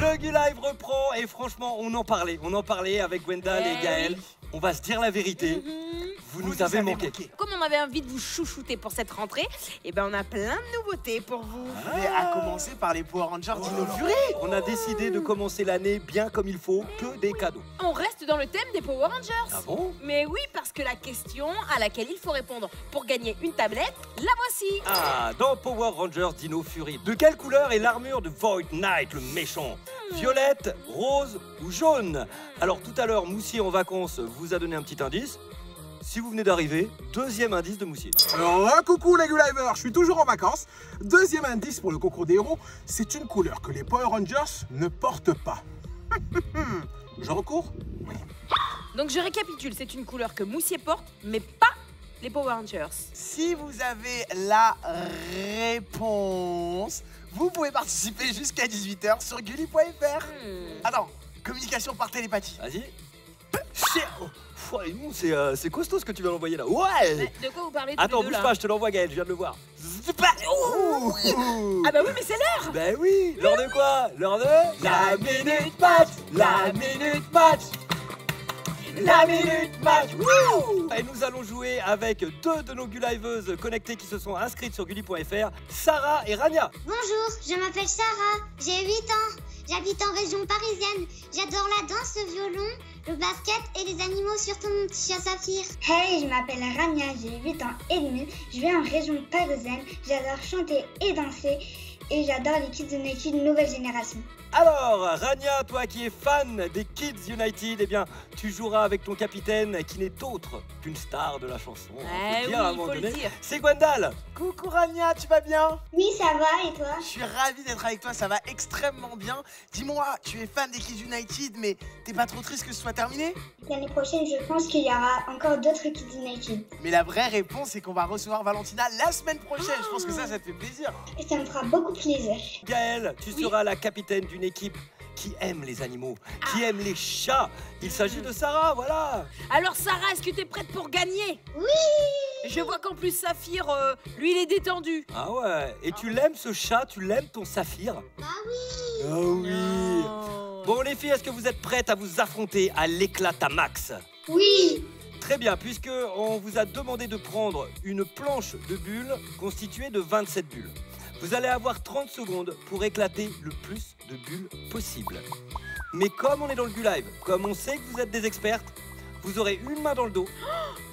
Le Gu'Live reprend et franchement, on en parlait avec Gwendal et Gaëlle. On va se dire la vérité, vous nous avez manqué. Comme on avait envie de vous chouchouter pour cette rentrée, et ben on a plein de nouveautés pour vous. Mais à commencer par les Power Rangers Dino Fury. On a décidé de commencer l'année bien comme il faut, que des cadeaux. On reste dans le thème des Power Rangers. Ah bon? Mais oui, parce que la question à laquelle il faut répondre pour gagner une tablette, la voici. Ah, dans Power Rangers Dino Fury, de quelle couleur est l'armure de Void Knight, le méchant? Violette, rose ou jaune? Alors tout à l'heure, Moussier en vacances vous a donné un petit indice. Si vous venez d'arriver, deuxième indice de Moussier. Alors là, coucou les Gu'Livers, je suis toujours en vacances. Deuxième indice pour le concours des héros, c'est une couleur que les Power Rangers ne portent pas. Je recours? Oui. Donc je récapitule, c'est une couleur que Moussier porte, mais pas les Power Rangers. Si vous avez la réponse, vous pouvez participer jusqu'à 18 h sur gulli.fr. Attends, communication par télépathie. Vas-y. C'est costaud ce que tu viens d'envoyer là. Ouais. De quoi vous parlez? Attends, bouge pas, je te l'envoie Gaëlle, je viens de le voir. Ah bah oui, mais c'est l'heure. Bah oui, l'heure de quoi? L'heure de... La Minute Match. La Minute Match. La Minute Match. Et nous allons jouer avec deux de nos Gu'Liveuses connectées qui se sont inscrites sur gulli.fr, Sarah et Rania. Bonjour, je m'appelle Sarah, j'ai 8 ans, j'habite en région parisienne, j'adore la danse, le violon, le basket et les animaux, surtout mon petit chat Saphir. Hey, je m'appelle Rania, j'ai 8 ans et demi, je vais en région parisienne, j'adore chanter et danser. Et j'adore les Kids United Nouvelle Génération. Alors, Rania, toi qui es fan des Kids United, eh bien, tu joueras avec ton capitaine qui n'est autre qu'une star de la chanson. C'est Gwendal. Coucou Rania, tu vas bien? Oui, ça va, et toi? Je suis ravie d'être avec toi, ça va extrêmement bien. Dis-moi, tu es fan des Kids United, mais t'es pas trop triste que ce soit terminé? L'année prochaine, je pense qu'il y aura encore d'autres Kids United. Mais la vraie réponse, c'est qu'on va recevoir Valentina la semaine prochaine. Je pense que ça, ça te fait plaisir. Et ça me fera beaucoup plaisir. Gaëlle, tu seras la capitaine d'une équipe qui aime les animaux, qui aime les chats. Il s'agit de Sarah, voilà. Alors Sarah, est-ce que tu es prête pour gagner? Oui. Je vois qu'en plus Saphir, lui, il est détendu. Ah ouais, et tu l'aimes ce chat, tu l'aimes ton Saphir? Ah oui. Ah oui. Non. Bon les filles, est-ce que vous êtes prêtes à vous affronter à l'éclatamax? Oui. Très bien, puisque on vous a demandé de prendre une planche de bulles constituée de 27 bulles. Vous allez avoir 30 secondes pour éclater le plus de bulles possible. Mais comme on est dans le Gu'Live, comme on sait que vous êtes des expertes, vous aurez une main dans le dos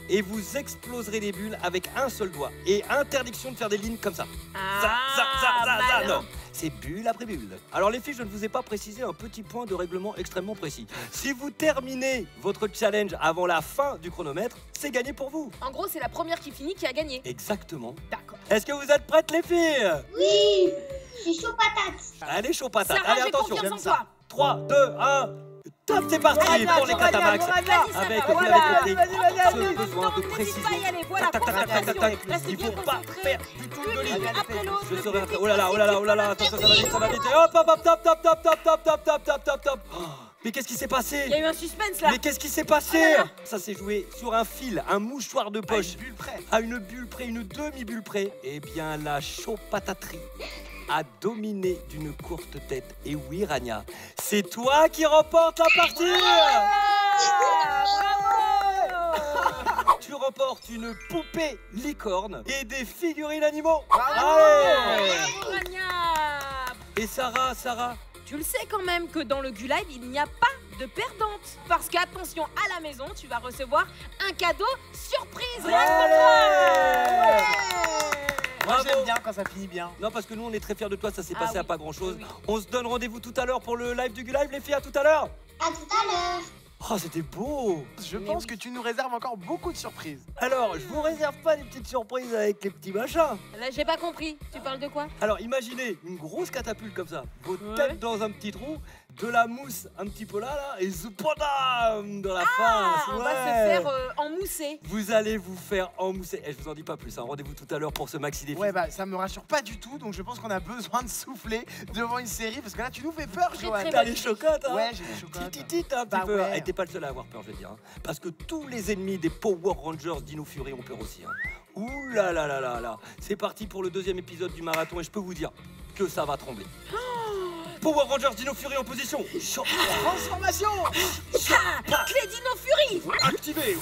et vous exploserez les bulles avec un seul doigt. Et interdiction de faire des lignes comme ça. Non, c'est bulle après bulle. Alors les filles, je ne vous ai pas précisé un petit point de règlement extrêmement précis. Si vous terminez votre challenge avant la fin du chronomètre, c'est gagné pour vous. En gros, c'est la première qui finit qui a gagné. Exactement. D'accord. Est-ce que vous êtes prêtes les filles? Oui. Je suis chaud patate. Allez, chaud patate. Sarah, allez, attention, j'aime ça. 3, 2, 1... Top, c'est parti pour les catamax avec ce besoin de précision. Il faut pas faire du tout de ligne. Je serai... Oh là là, attention, ça va vite. Hop, hop, hop, top. Mais qu'est-ce qui s'est passé? Il y a eu un suspense là. Mais qu'est-ce qui s'est passé? Ça s'est joué sur un fil, un mouchoir de poche. À une bulle près, une demi-bulle près. Eh bien, la chaud-pataterie a dominé d'une courte tête. Et oui, Rania, c'est toi qui remportes la partie. Bravo. Tu remportes une poupée licorne et des figurines animaux. Bravo Rania. Et Sarah, tu le sais quand même que dans le Gu'Live, il n'y a pas de perdante. Parce qu'attention, à la maison, tu vas recevoir un cadeau surprise. Moi j'aime bien quand ça finit bien. Non, parce que nous on est très fiers de toi, ça s'est passé à pas grand chose. On se donne rendez-vous tout à l'heure pour le live du Gu'Live, les filles, à tout à l'heure. À tout à l'heure. Oh, c'était beau. Je pense que tu nous réserves encore beaucoup de surprises. Alors, je vous réserve pas des petites surprises avec les petits machins. Là, j'ai pas compris. Tu parles de quoi? Alors, imaginez une grosse catapulte comme ça, vos têtes dans un petit trou, de la mousse un petit peu là, et zoupadam dans la face. On va se faire emmousser. Vous allez vous faire emmousser. Et je vous en dis pas plus, hein. Rendez-vous tout à l'heure pour ce maxi défi. Ouais, bah ça me rassure pas du tout, donc je pense qu'on a besoin de souffler devant une série, parce que là tu nous fais peur, Joanne. T'as les chocottes, hein? Ouais, j'ai les chocottes. T'as un petit peu. Et t'es pas le seul à avoir peur, je veux dire. Parce que tous les ennemis des Power Rangers Dino Fury ont peur aussi. Ouh là là là là là. C'est parti pour le deuxième épisode du marathon, et je peux vous dire que ça va trembler. Power Rangers Dino Fury en position. Transformation. Clé Dino Fury activée.